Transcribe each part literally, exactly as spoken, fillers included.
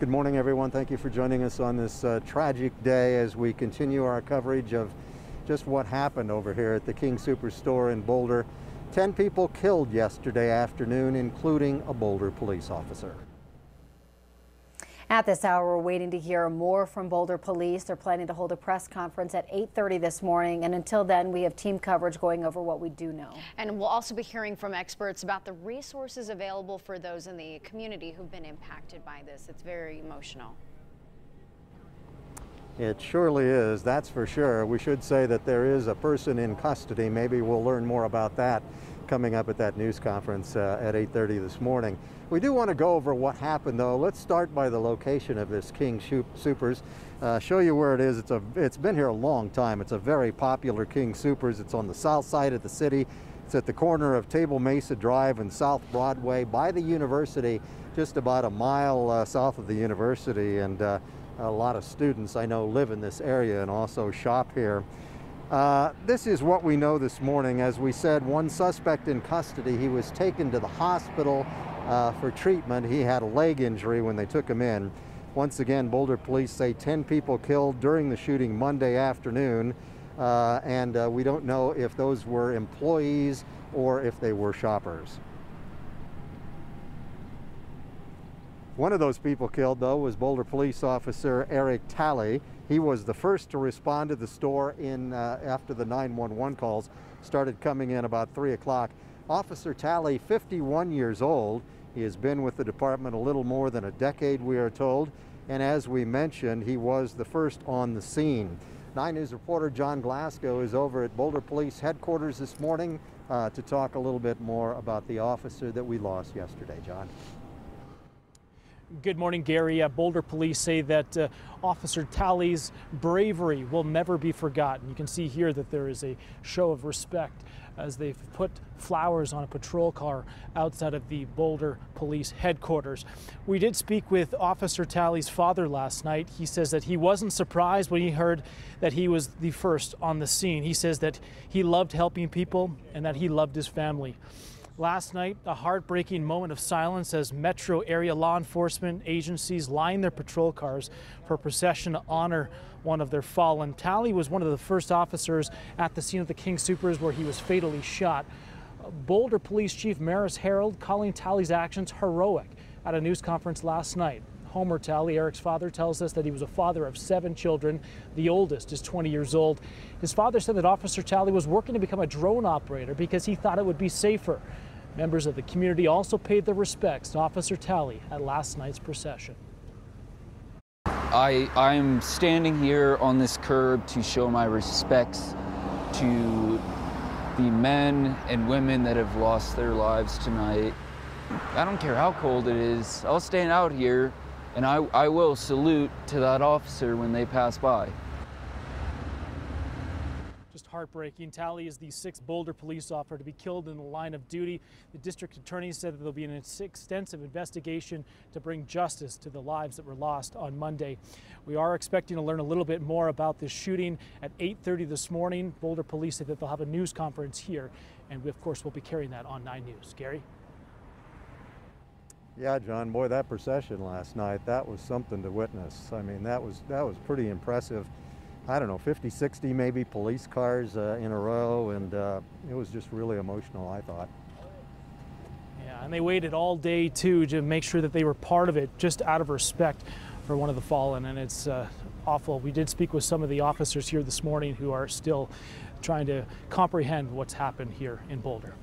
Good morning, everyone. Thank you for joining us on this uh, tragic day as we continue our coverage of just what happened over here at the King Soopers store in Boulder. ten people killed yesterday afternoon, including a Boulder police officer. At this hour, we're waiting to hear more from Boulder Police. They're planning to hold a press conference at eight thirty this morning. And until then, we have team coverage going over what we do know. And we'll also be hearing from experts about the resources available for those in the community who've been impacted by this. It's very emotional. It surely is, that's for sure. We should say that there is a person in custody. Maybe we'll learn more about that coming up at that news conference uh, at eight thirty this morning. We do want to go over what happened, though. Let's start by the location of this King Soopers. Uh, show you where it is. It's a, it's been here a long time. It's a very popular King Soopers. It's on the south side of the city. It's at the corner of Table Mesa Drive and South Broadway by the university, just about a mile uh, south of the university. And uh, a lot of students I know live in this area and also shop here. Uh, this is what we know this morning. As we said, one suspect in custody. He was taken to the hospital uh, for treatment. He had a leg injury when they took him in. Once again, Boulder police say ten people killed during the shooting Monday afternoon. Uh, and uh, we don't know if those were employees or if they were shoppers. One of those people killed, though, was Boulder police officer Eric Talley. He was the first to respond to the store in uh, after the nine one one calls started coming in about three o'clock. Officer Talley, fifty-one years old. He has been with the department a little more than a decade, we are told. And as we mentioned, he was the first on the scene. nine news reporter John Glasgow is over at Boulder Police headquarters this morning uh, to talk a little bit more about the officer that we lost yesterday, John. Good morning, Gary. Uh, Boulder police say that uh, Officer Talley's bravery will never be forgotten. You can see here that there is a show of respect as they've put flowers on a patrol car outside of the Boulder police headquarters. We did speak with Officer Talley's father last night. He says that he wasn't surprised when he heard that he was the first on the scene. He says that he loved helping people and that he loved his family. Last night, a heartbreaking moment of silence as metro area law enforcement agencies lined their patrol cars for a procession to honor one of their fallen. Talley was one of the first officers at the scene of the King Soopers where he was fatally shot. Boulder Police Chief Maris Harold calling Talley's actions heroic at a news conference last night. Homer Talley, Eric's father, tells us that he was a father of seven children. The oldest is twenty years old. His father said that Officer Talley was working to become a drone operator because he thought it would be safer. Members of the community also paid their respects to Officer Talley at last night's procession. I I'm standing here on this curb to show my respects to the men and women that have lost their lives tonight. I don't care how cold it is. I'll stand out here and I, I will salute to that officer when they pass by. Heartbreaking. Talley is the sixth Boulder police officer to be killed in the line of duty. The district attorney said that there'll be an extensive investigation to bring justice to the lives that were lost on Monday. We are expecting to learn a little bit more about this shooting at eight thirty this morning. Boulder police said that they'll have a news conference here, and we, of course, will be carrying that on nine news. Gary? Yeah, John, boy, that procession last night, that was something to witness. I mean, that was that was pretty impressive. I don't know, fifty, sixty maybe police cars uh, in a row, and uh, it was just really emotional, I thought. Yeah, and they waited all day too to make sure that they were part of it, just out of respect for one of the fallen, and it's uh, awful. We did speak with some of the officers here this morning who are still trying to comprehend what's happened here in Boulder.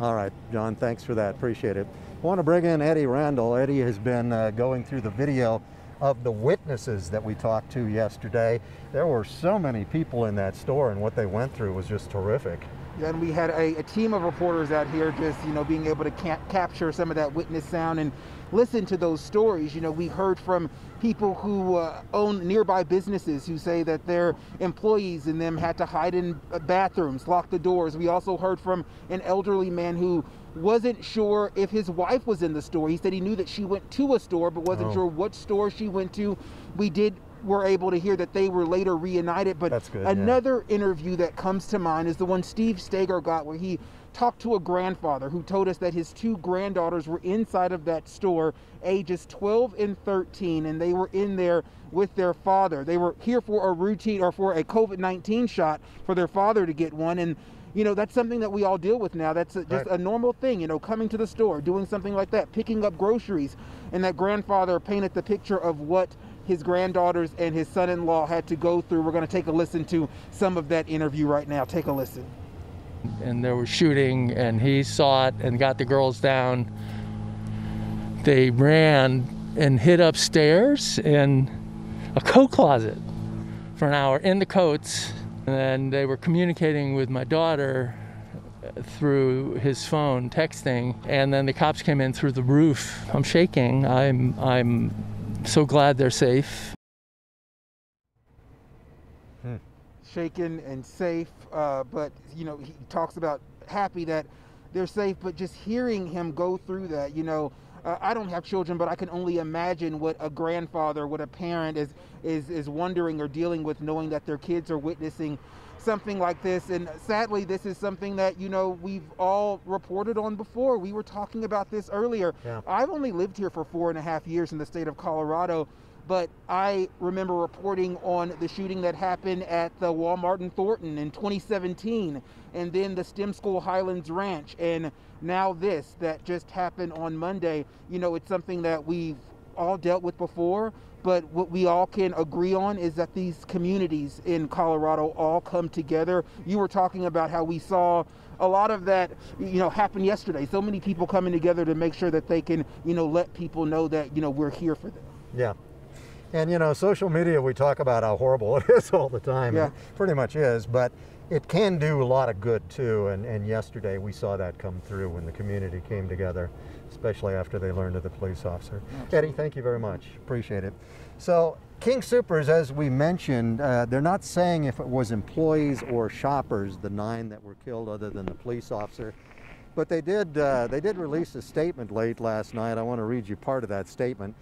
All right, John, thanks for that, appreciate it. I want to bring in Eddie Randall. Eddie has been uh, going through the video of the witnesses that we talked to yesterday. There were so many people in that store, and what they went through was just terrific. Yeah, and we had a, a team of reporters out here just, you know, being able to cap capture some of that witness sound and listen to those stories. You know, we heard from people who uh, own nearby businesses who say that their employees and them had to hide in bathrooms, lock the doors. We also heard from an elderly man who wasn't sure if his wife was in the store. He said he knew that she went to a store, but wasn't oh. sure what store she went to. We did were able to hear that they were later reunited. But that's good, another yeah. interview that comes to mind is the one Steve Steger got, where he talked to a grandfather who told us that his two granddaughters were inside of that store, ages twelve and thirteen, and they were in there with their father. They were here for a routine or for a COVID nineteen shot for their father to get one. And you know, that's something that we all deal with now. That's a, just right. a normal thing, you know, coming to the store, doing something like that, picking up groceries. And that grandfather painted the picture of what his granddaughters and his son-in-law had to go through. We're going to take a listen to some of that interview right now. Take a listen. And there was shooting, and he saw it and got the girls down. They ran and hid upstairs in a coat closet for an hour in the coats. And they were communicating with my daughter through his phone, texting, and then the cops came in through the roof. I'm shaking. I'm, I'm so glad they're safe. Hmm. Shaken and safe, uh, but, you know, he talks about happy that they're safe, but just hearing him go through that, you know, Uh, I don't have children, but I can only imagine what a grandfather, what a parent is, is, is wondering or dealing with, knowing that their kids are witnessing something like this. And sadly, this is something that, you know, we've all reported on before. We were talking about this earlier. Yeah. I've only lived here for four and a half years in the state of Colorado, but I remember reporting on the shooting that happened at the Walmart in Thornton in twenty seventeen, and then the STEM School Highlands Ranch, and now this that just happened on Monday. You know, it's something that we've all dealt with before, but what we all can agree on is that these communities in Colorado all come together. You were talking about how we saw a lot of that, you know, happen yesterday. So many people coming together to make sure that they can, you know, let people know that, you know, we're here for them. Yeah. And, you know, social media, we talk about how horrible it is all the time. Yeah. It pretty much is, but it can do a lot of good too. And, and yesterday we saw that come through when the community came together, especially after they learned of the police officer. Absolutely. Eddie, thank you very much. Appreciate it. So King Soopers, as we mentioned, uh, they're not saying if it was employees or shoppers, the nine that were killed, other than the police officer. But they did, uh, they did release a statement late last night. I want to read you part of that statement.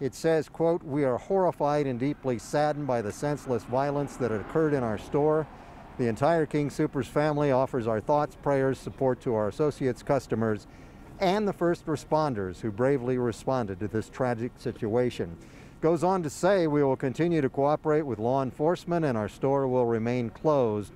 It says, quote, "We are horrified and deeply saddened by the senseless violence that occurred in our store. The entire King Soopers family offers our thoughts, prayers, support to our associates, customers, and the first responders who bravely responded to this tragic situation." Goes on to say, "We will continue to cooperate with law enforcement, and our store will remain closed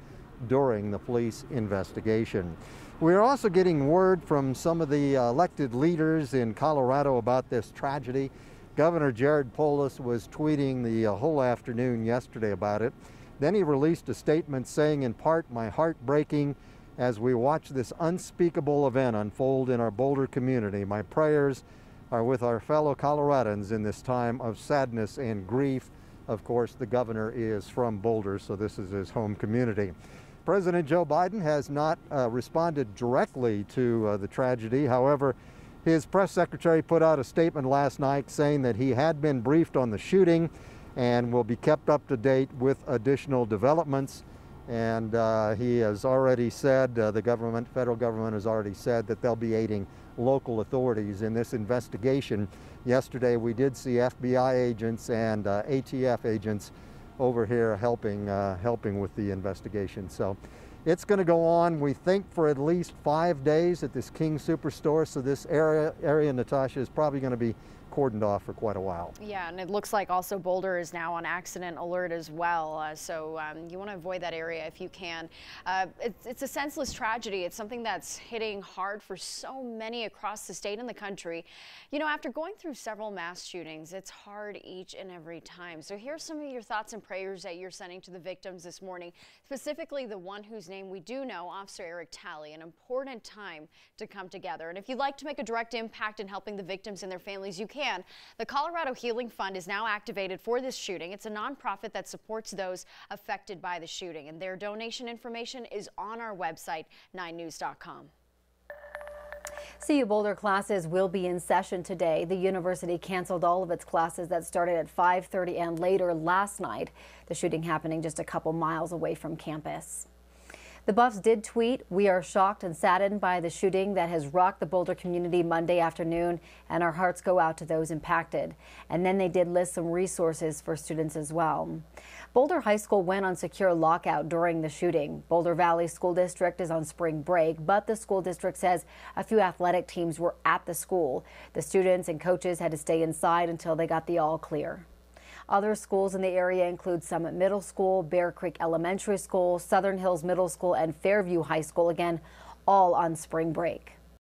during the police investigation." We're also getting word from some of the elected leaders in Colorado about this tragedy. Governor Jared Polis was tweeting the uh, whole afternoon yesterday about it. Then he released a statement saying, in part, "My heart breaking as we watch this unspeakable event unfold in our Boulder community. My prayers are with our fellow Coloradans in this time of sadness and grief." Of course, the governor is from Boulder, so this is his home community. President Joe Biden has not uh, responded directly to uh, the tragedy. However, his press secretary put out a statement last night saying that he had been briefed on the shooting and will be kept up to date with additional developments. And uh, he has already said, uh, the government, federal government has already said that they'll be aiding local authorities in this investigation. Yesterday, we did see F B I agents and uh, A T F agents over here helping, uh, helping with the investigation. So it's going to go on, we think, for at least five days at this King Soopers store. So this area, area, Natasha, is probably going to be cordoned off for quite a while. Yeah, and it looks like also Boulder is now on accident alert as well. Uh, so um, you want to avoid that area if you can. Uh, it's, it's a senseless tragedy. It's something that's hitting hard for so many across the state and the country. You know, after going through several mass shootings, it's hard each and every time. So here's some of your thoughts and prayers that you're sending to the victims this morning, specifically the one whose name we do know, Officer Eric Talley. An important time to come together. And if you'd like to make a direct impact in helping the victims and their families, you can. The Colorado Healing Fund is now activated for this shooting. It's a nonprofit that supports those affected by the shooting, and their donation information is on our website, nine news dot com. C U Boulder classes will be in session today. The university canceled all of its classes that started at five thirty and later last night. The shooting happening just a couple miles away from campus. The Buffs did tweet, "We are shocked and saddened by the shooting that has rocked the Boulder community Monday afternoon, and our hearts go out to those impacted." And then they did list some resources for students as well. Boulder High School went on secure lockout during the shooting. Boulder Valley School District is on spring break, but the school district says a few athletic teams were at the school. The students and coaches had to stay inside until they got the all clear. Other schools in the area include Summit Middle School, Bear Creek Elementary School, Southern Hills Middle School, and Fairview High School, again, all on spring break.